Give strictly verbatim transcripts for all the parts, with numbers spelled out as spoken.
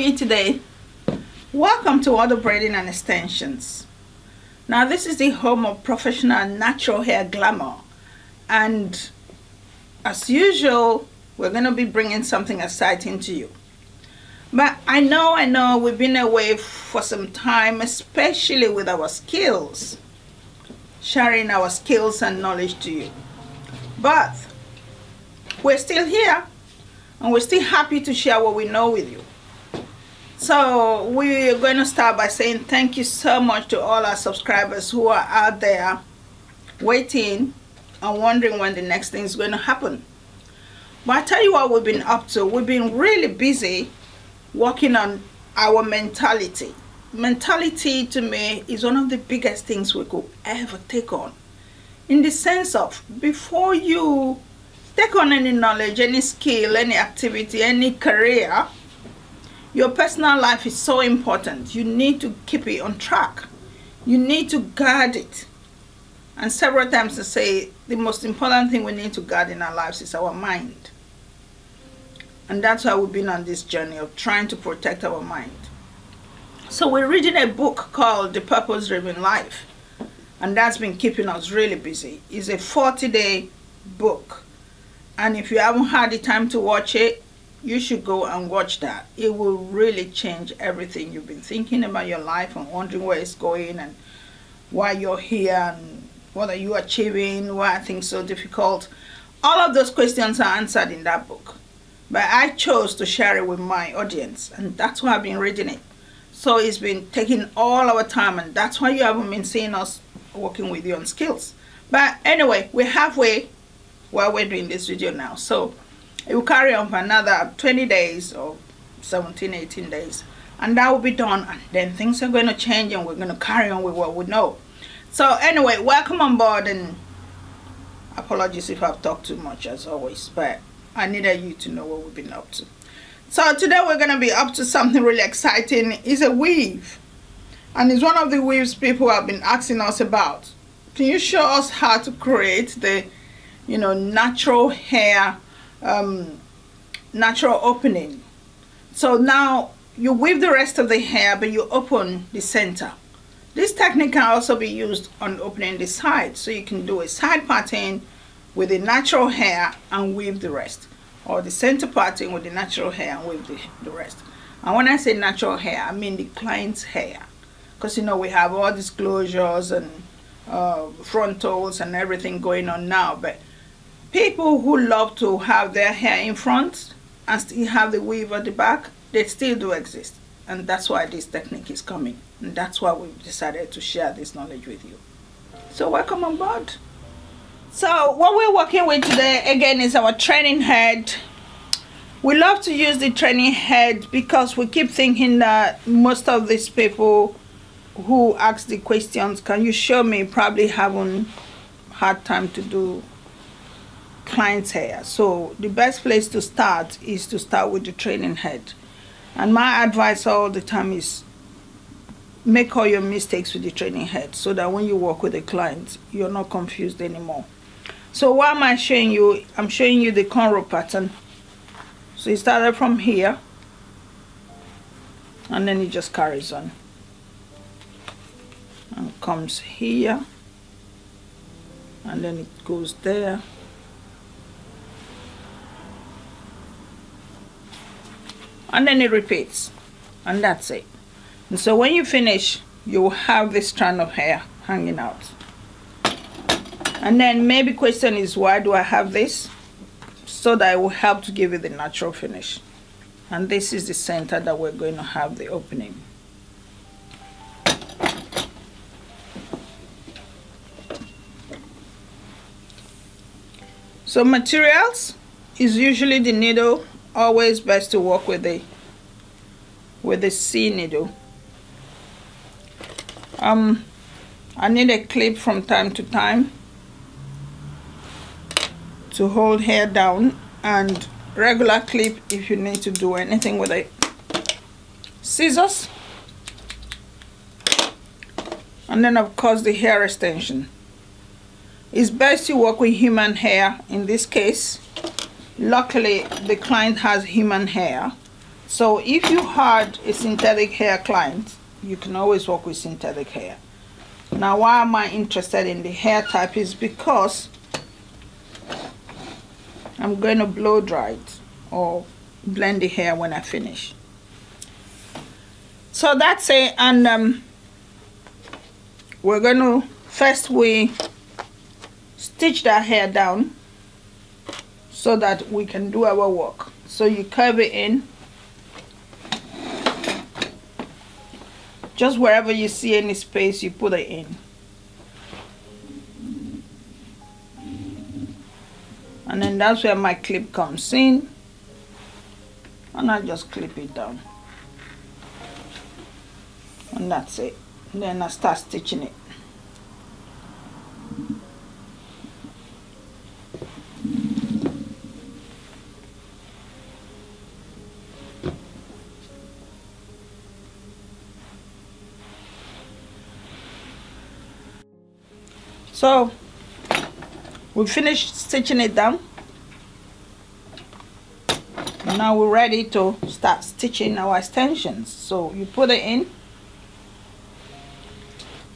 you today. Welcome to Auto Braiding and Extensions. Now this is the home of professional natural hair glamour, and as usual we're going to be bringing something exciting to you. But I know I know we've been away for some time, especially with our skills, sharing our skills and knowledge to you, but we're still here and we're still happy to share what we know with you. So we're going to start by saying thank you so much to all our subscribers who are out there waiting and wondering when the next thing is going to happen. But I tell you what we've been up to. We've been really busy working on our mentality. Mentality to me is one of the biggest things we could ever take on, in the sense of before you take on any knowledge, any skill, any activity, any career, your personal life is so important. You need to keep it on track. You need to guard it. And several times I say the most important thing we need to guard in our lives is our mind. And that's why we've been on this journey of trying to protect our mind. So we're reading a book called The Purpose-Driven Life. And that's been keeping us really busy. It's a forty-day book. And if you haven't had the time to watch it, you should go and watch that. It will really change everything you've been thinking about your life and wondering where it's going and why you're here and what are you achieving, why are things so difficult. All of those questions are answered in that book. But I chose to share it with my audience, and that's why I've been reading it. So it's been taking all our time, and that's why you haven't been seeing us working with you on skills. But anyway, we're halfway while we're doing this video now. So it will carry on for another twenty days or seventeen, eighteen days, and that will be done, and then things are going to change and we're going to carry on with what we know. So anyway, welcome on board, and apologies if I've talked too much as always, but I needed you to know what we've been up to. So today we're going to be up to something really exciting. It's a weave, and it's one of the weaves people have been asking us about. Can you show us how to create the, you know, natural hair um natural opening? So now you weave the rest of the hair, but you open the center. This technique can also be used on opening the side, so you can do a side parting with the natural hair and weave the rest, or the center parting with the natural hair and weave the, the rest. And when I say natural hair, I mean the client's hair, because you know we have all these closures and uh, frontals and everything going on now, but people who love to have their hair in front and still have the weave at the back, they still do exist. And that's why this technique is coming. And that's why we've decided to share this knowledge with you. So welcome on board. So what we're working with today, again, is our training head. We love to use the training head because we keep thinking that most of these people who ask the questions, can you show me, probably haven't had time to do client's hair. So the best place to start is to start with the trailing head. And my advice all the time is make all your mistakes with the trailing head, so that when you work with a client you're not confused anymore. So what am I showing you? I'm showing you the cornrow pattern. So it started from here and then it just carries on and comes here and then it goes there. And then it repeats, and that's it. And so when you finish, you will have this strand of hair hanging out. And then maybe question is, why do I have this? So that it will help to give you the natural finish. And this is the center that we're going to have the opening. So materials is usually the needle. Always best to work with the with the C needle. Um, I need a clip from time to time to hold hair down, and regular clip if you need to do anything with it. Scissors, and then of course the hair extension. It's best you work with human hair in this case. Luckily the client has human hair, So if you had a synthetic hair client, you can always work with synthetic hair. Now, why am I interested in the hair type is because I'm going to blow dry it or blend the hair when I finish. So that's it, and um, we're going to first we stitch that hair down so that we can do our work. So you curve it in just wherever you see any space, you put it in, and then that's where my clip comes in, and I just clip it down, and that's it. And then I start stitching it. So we finished stitching it down. Now we're ready to start stitching our extensions. So you put it in,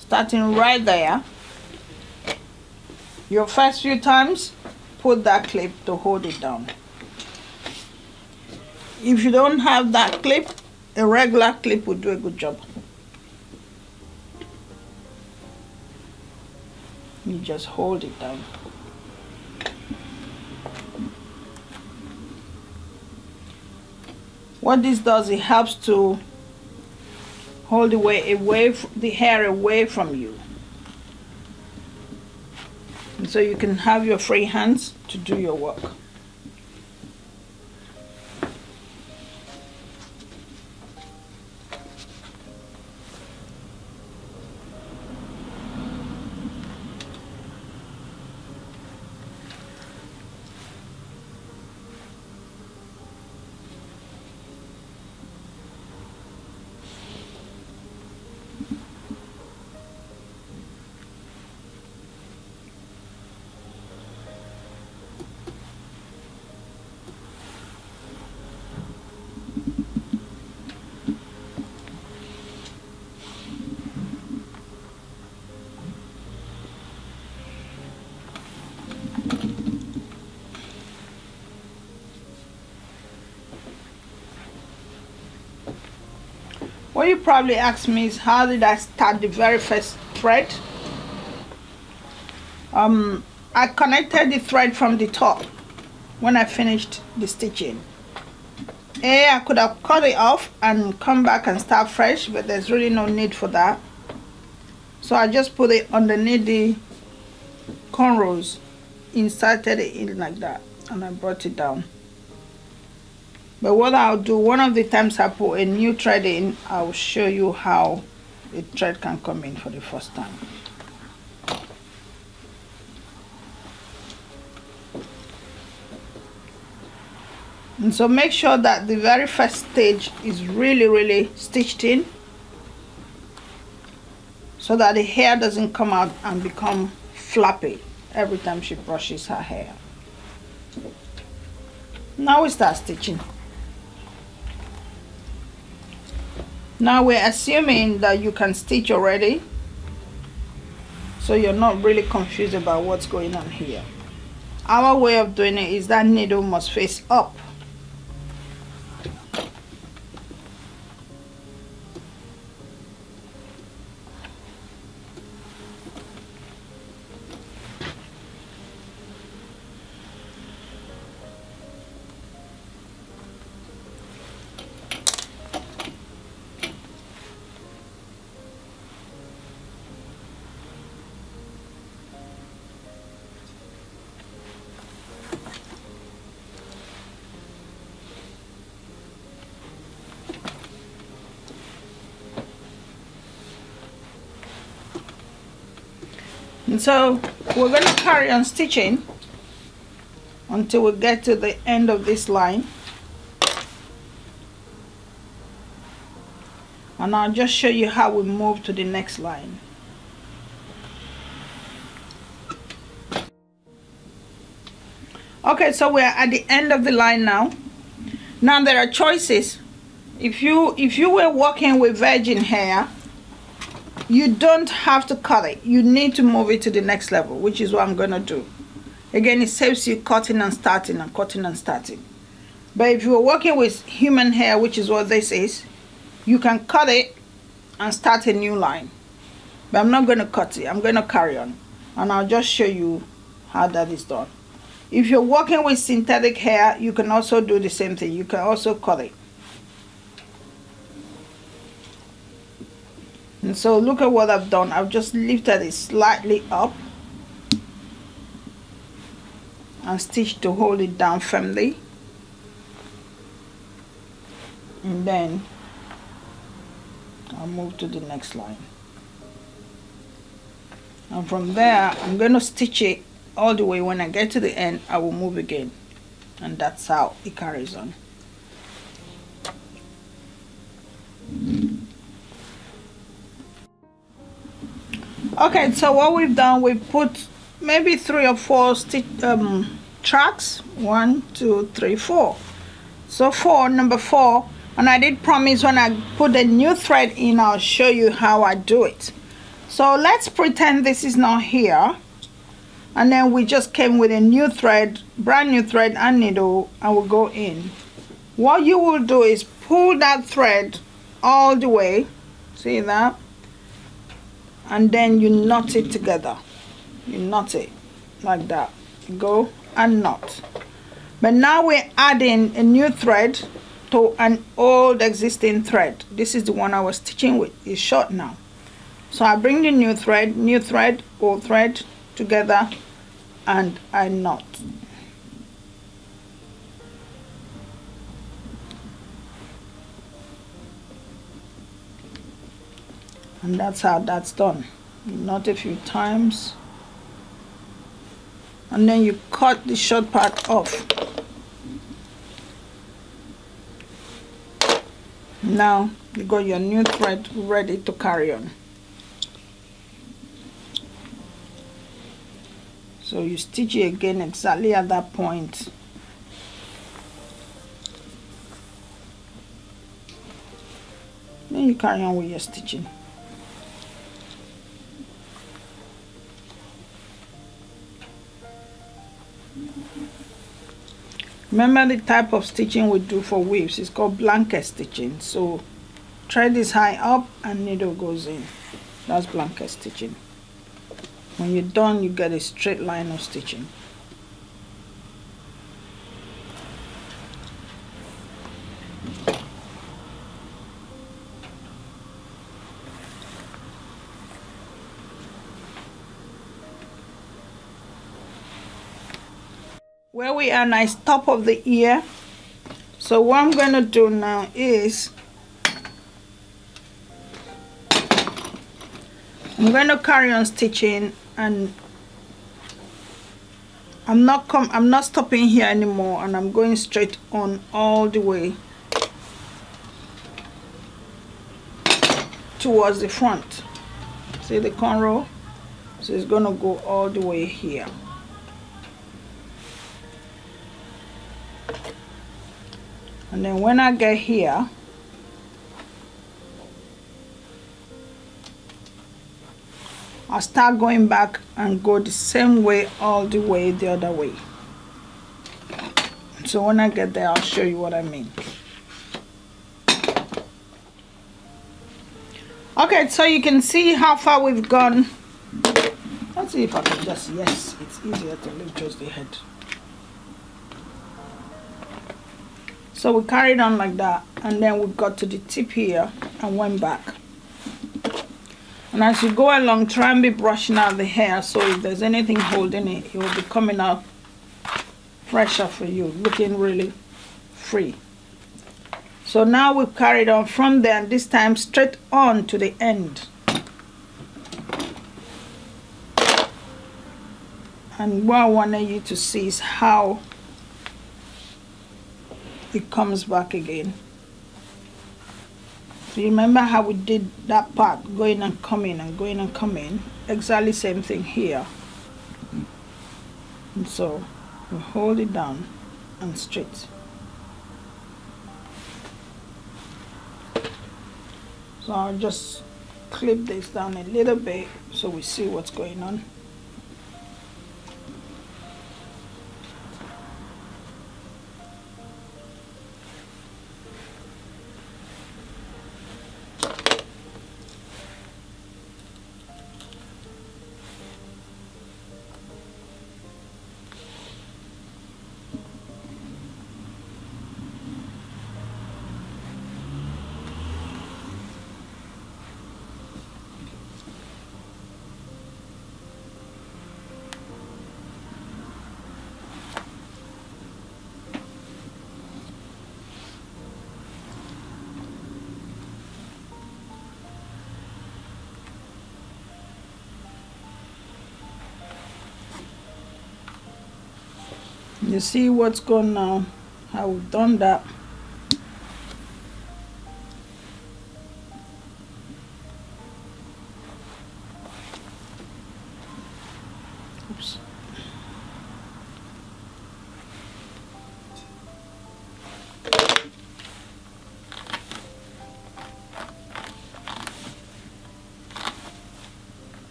starting right there. Your first few times, put that clip to hold it down. If you don't have that clip, a regular clip will do a good job. You just hold it down. What this does, it helps to hold the, way away, the hair away from you. And so you can have your free hands to do your work. What you probably asked me is, how did I start the very first thread? Um, I connected the thread from the top when I finished the stitching. A, I could have cut it off and come back and start fresh, but there's really no need for that. So I just put it underneath the cornrows, inserted it in like that, and I brought it down. But what I'll do, one of the times I put a new thread in, I'll show you how a thread can come in for the first time. And so make sure that the very first stage is really, really stitched in, so that the hair doesn't come out and become flappy every time she brushes her hair. Now we start stitching. Now we're assuming that you can stitch already, so you're not really confused about what's going on here. Our way of doing it is that needle must face up. And so we're going to carry on stitching until we get to the end of this line, and I'll just show you how we move to the next line. Okay, so we're at the end of the line now. Now there are choices if you if you were working with virgin hair, you don't have to cut it. You need to move it to the next level, which is what I'm gonna do. Again, it saves you cutting and starting and cutting and starting. But if you're working with human hair, which is what this is, you can cut it and start a new line. But I'm not going to cut it. I'm going to carry on. And I'll just show you how that is done. If you're working with synthetic hair, you can also do the same thing. You can also cut it. And so look at what I've done. I've just lifted it slightly up and stitched to hold it down firmly. And then I'll move to the next line. And from there, I'm going to stitch it all the way. When I get to the end, I will move again. And that's how it carries on. Okay, so what we've done, we've put maybe three or four stitch, um, tracks. One, two, three, four. So four, number four. And I did promise when I put a new thread in, I'll show you how I do it. So let's pretend this is not here. And then we just came with a new thread, brand new thread and needle, and we'll go in. What you will do is pull that thread all the way. See that? And then you knot it together. You knot it like that. Go and knot. But now we're adding a new thread to an old existing thread. This is the one I was stitching with. It's short now. So I bring the new thread, new thread, old thread together, and I knot. And that's how that's done. You knot a few times. And then you cut the short part off. Now you got your new thread ready to carry on. So you stitch it again exactly at that point. Then you carry on with your stitching. Remember the type of stitching we do for weaves, it's called blanket stitching. So thread is high up and needle goes in. That's blanket stitching. When you're done, you get a straight line of stitching. Where we are now is top of the ear. So what I'm going to do now is I'm going to carry on stitching, and I'm not com I'm not stopping here anymore, and I'm going straight on all the way towards the front. See the cornrow? So it's going to go all the way here. And then when I get here, I'll start going back and go the same way all the way the other way. So when I get there, I'll show you what I mean. Okay, so you can see how far we've gone. Let's see if I can just, yes, it's easier to lift just the head. So we carried on like that, and then we got to the tip here and went back. And as you go along, try and be brushing out the hair, so if there's anything holding it, it will be coming out fresher for you, looking really free. So now we've carried on from there, and this time straight on to the end. And what I wanted you to see is how it comes back again. So you remember how we did that part, going and coming and going and coming? Exactly same thing here. And so we hold it down and straight. So I'll just clip this down a little bit so we see what's going on. You see what's gone now, how we've done that. Oops.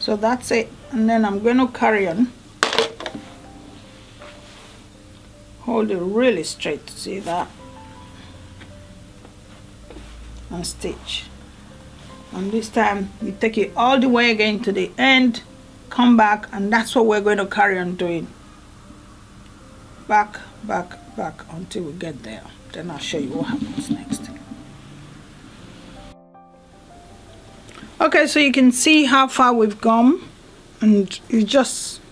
So that's it. And then I'm going to carry on, hold it really straight, see that, and stitch. And this time you take it all the way again to the end, come back, and that's what we're going to carry on doing. Back, back, back until we get there. Then I'll show you what happens next. Okay, so you can see how far we've gone. And you just,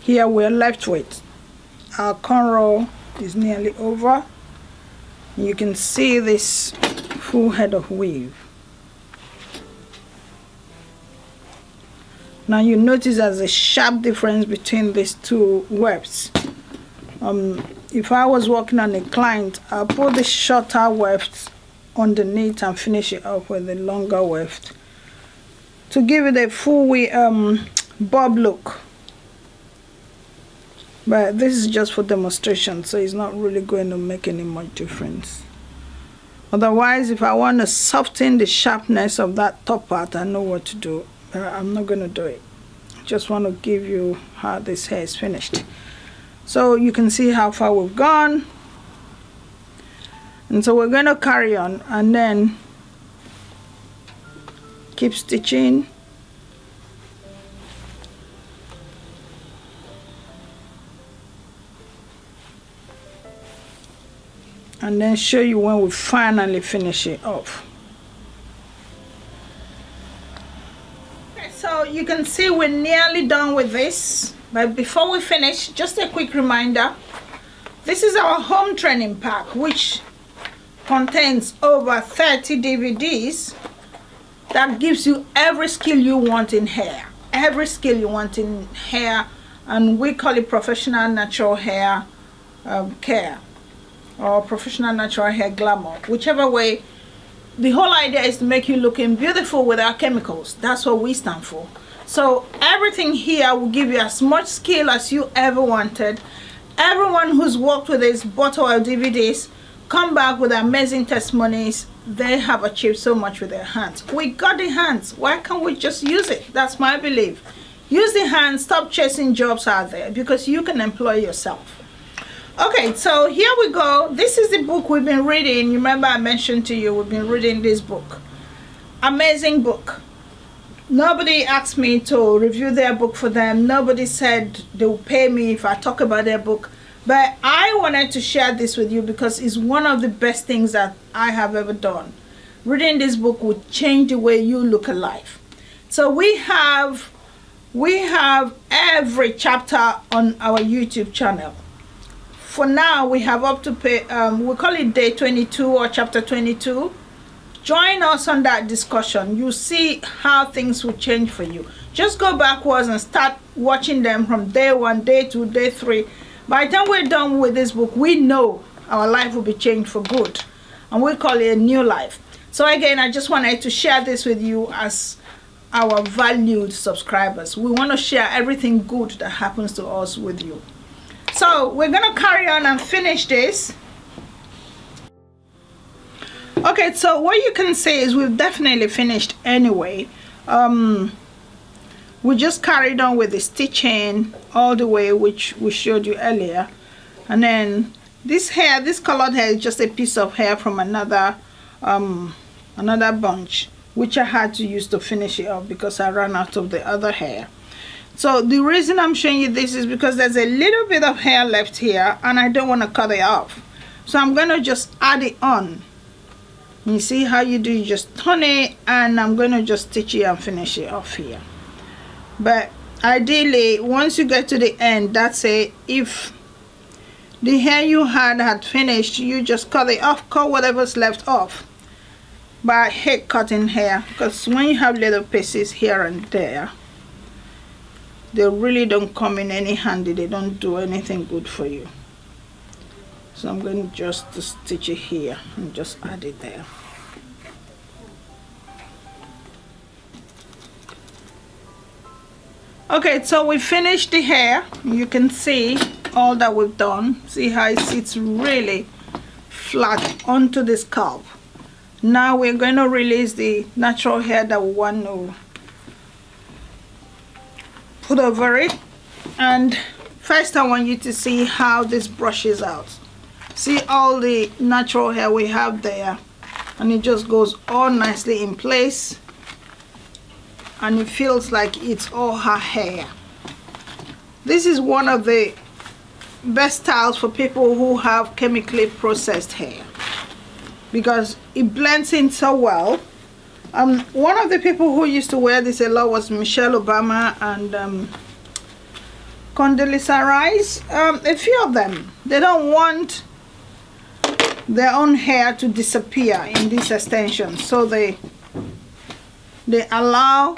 here we're left with our cornrow is nearly over. You can see this full head of weave. Now you notice there's a sharp difference between these two wefts. Um, if I was working on a client, I'll put the shorter weft underneath and finish it up with the longer weft to give it a full way, um, bob look, but this is just for demonstration, so it's not really going to make any much difference. Otherwise, if I want to soften the sharpness of that top part, I know what to do, but I'm not going to do it. I just want to give you how this hair is finished. So you can see how far we've gone, and so we're going to carry on and then keep stitching. And then show you when we finally finish it off. Okay, so you can see we're nearly done with this, but before we finish, just a quick reminder, this is our home training pack, which contains over thirty D V Ds that gives you every skill you want in hair, every skill you want in hair, and we call it professional natural hair um, care, or professional natural hair glamour, whichever way. The whole idea is to make you looking beautiful without chemicals. That's what we stand for. So everything here will give you as much skill as you ever wanted. Everyone who's worked with this bought our D V Ds, come back with amazing testimonies. They have achieved so much with their hands. We got the hands, why can't we just use it? That's my belief. Use the hands, stop chasing jobs out there, because you can employ yourself. Okay, so here we go. This is the book we've been reading. You remember I mentioned to you we've been reading this book. Amazing book. Nobody asked me to review their book for them. Nobody said they'll pay me if I talk about their book. But I wanted to share this with you because it's one of the best things that I have ever done. Reading this book would change the way you look at life. So we have, we have every chapter on our YouTube channel. For now, we have up to, pay, um, we call it day twenty-two or chapter twenty-two. Join us on that discussion. You see how things will change for you. Just go backwards and start watching them from day one, day two, day three. By the time we're done with this book, we know our life will be changed for good, and we call it a new life. So again, I just wanted to share this with you as our valued subscribers. We want to share everything good that happens to us with you. So we're going to carry on and finish this. Okay, so what you can say is we've definitely finished anyway. Um, we just carried on with the stitching all the way, which we showed you earlier. And then this hair, this colored hair is just a piece of hair from another um, another bunch, which I had to use to finish it up because I ran out of the other hair. So the reason I'm showing you this is because there's a little bit of hair left here and I don't want to cut it off. So I'm going to just add it on. You see how you do, you just turn it, and I'm going to just stitch it and finish it off here. But ideally, once you get to the end, that's it. If the hair you had had finished, you just cut it off, cut whatever's left off. But I hate cutting hair because when you have little pieces here and there, they really don't come in any handy. They don't do anything good for you. So I'm going to just stitch it here and just add it there. Okay, so we finished the hair. You can see all that we've done. See how it sits really flat onto the scalp. Now we're going to release the natural hair that we want to put over it. And first I want you to see how this brushes out. See all the natural hair we have there, and it just goes all nicely in place, and it feels like it's all her hair. This is one of the best styles for people who have chemically processed hair because it blends in so well. Um, one of the people who used to wear this a lot was Michelle Obama and um, Condoleezza Rice, um, a few of them. They don't want their own hair to disappear in this extension, so they they allow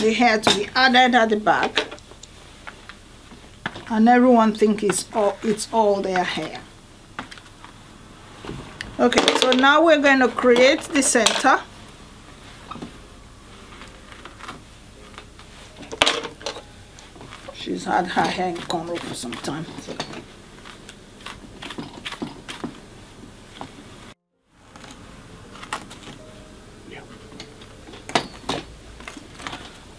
the hair to be added at the back, and everyone thinks it's all, it's all their hair. Okay, so now we're going to create the center. She's had her hair in cornrow for some time. So.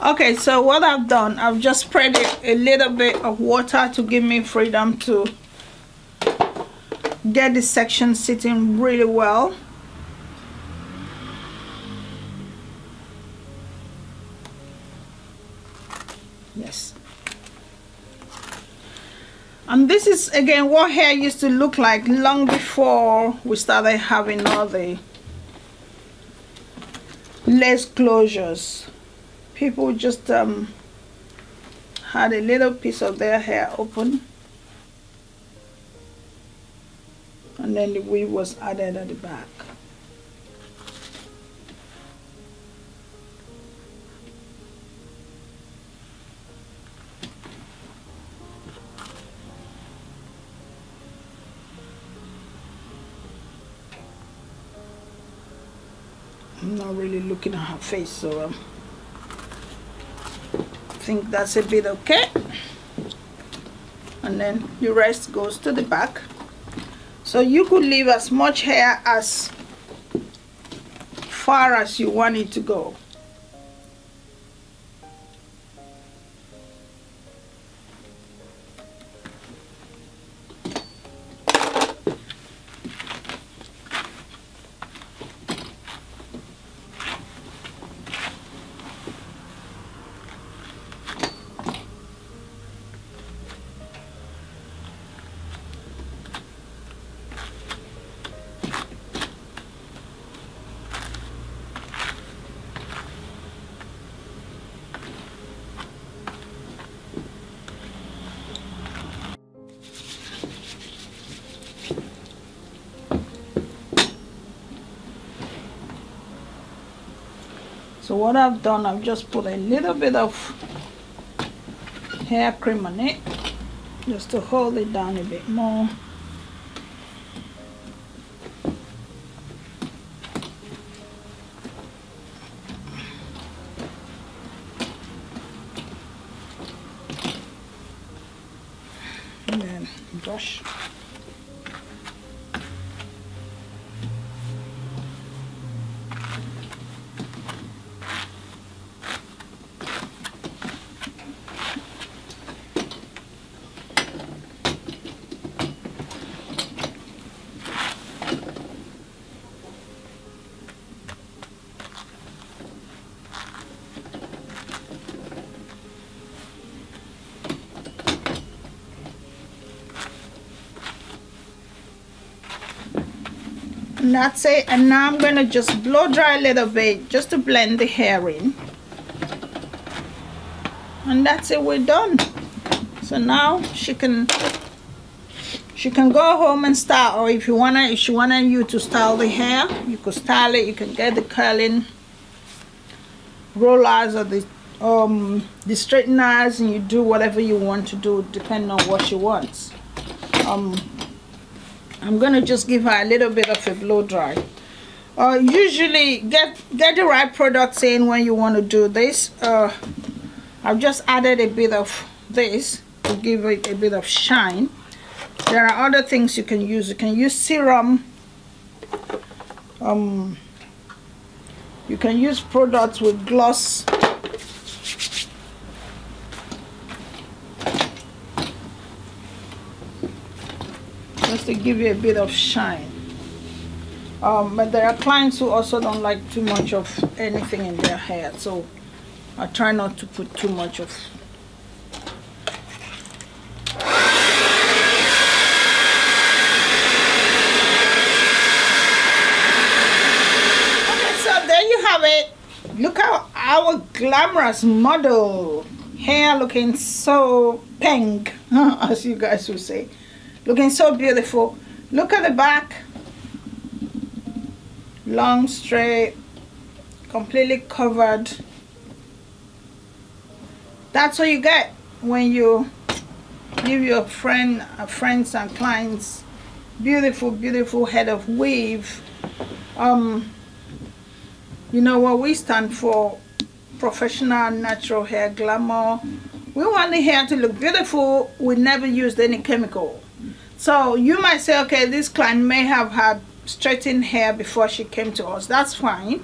Okay, so what I've done, I've just spread it a little bit of water to give me freedom to get this section sitting really well. Yes. And this is again what hair used to look like long before we started having all the lace closures. People just um, had a little piece of their hair open, and then the weave was added at the back. I'm not really looking at her face, so um, I think that's a bit okay, and then the rest goes to the back. So you could leave as much hair as far as you want it to go. So what I've done, I've just put a little bit of hair cream on it, just to hold it down a bit more. And then brush. not say, and now I'm gonna just blow dry a little bit just to blend the hair in, and that's it, we're done. So now she can she can go home and style, or if you wanna if she wanted you to style the hair, you could style it. You can get the curling rollers or the um the straighteners, and you do whatever you want to do depending on what she wants. um I'm gonna just give her a little bit of a blow dry. Uh, usually get get the right products in when you want to do this. Uh, I've just added a bit of this to give it a bit of shine. There are other things you can use. You can use serum. Um, you can use products with gloss. Just to give you a bit of shine. Um, but there are clients who also don't like too much of anything in their hair, so I try not to put too much of. Okay, so there you have it. Look at our glamorous model hair looking so pink, as you guys would say. Looking so beautiful. Look at the back, long, straight, completely covered. That's what you get when you give your friend, uh, friends and clients beautiful, beautiful head of weave. Um, you know what we stand for? Professional, natural hair glamour. We want the hair to look beautiful. We never used any chemical. So you might say, okay, this client may have had straightened hair before she came to us. That's fine.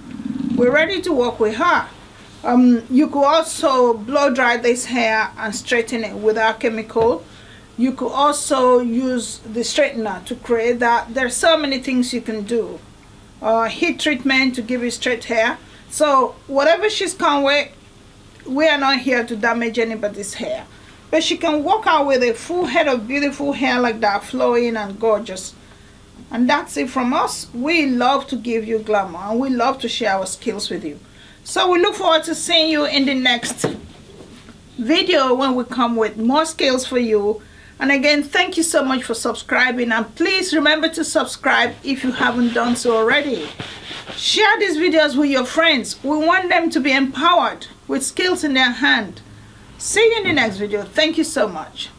We're ready to work with her. Um, you could also blow dry this hair and straighten it without chemical. You could also use the straightener to create that. There's so many things you can do. Uh, heat treatment to give you straight hair. So whatever she's come with, we are not here to damage anybody's hair. But she can walk out with a full head of beautiful hair like that, flowing and gorgeous. And that's it from us. We love to give you glamour, and we love to share our skills with you. So we look forward to seeing you in the next video when we come with more skills for you. And again, thank you so much for subscribing. And please remember to subscribe if you haven't done so already. Share these videos with your friends. We want them to be empowered with skills in their hand. See you in the next video. Thank you so much.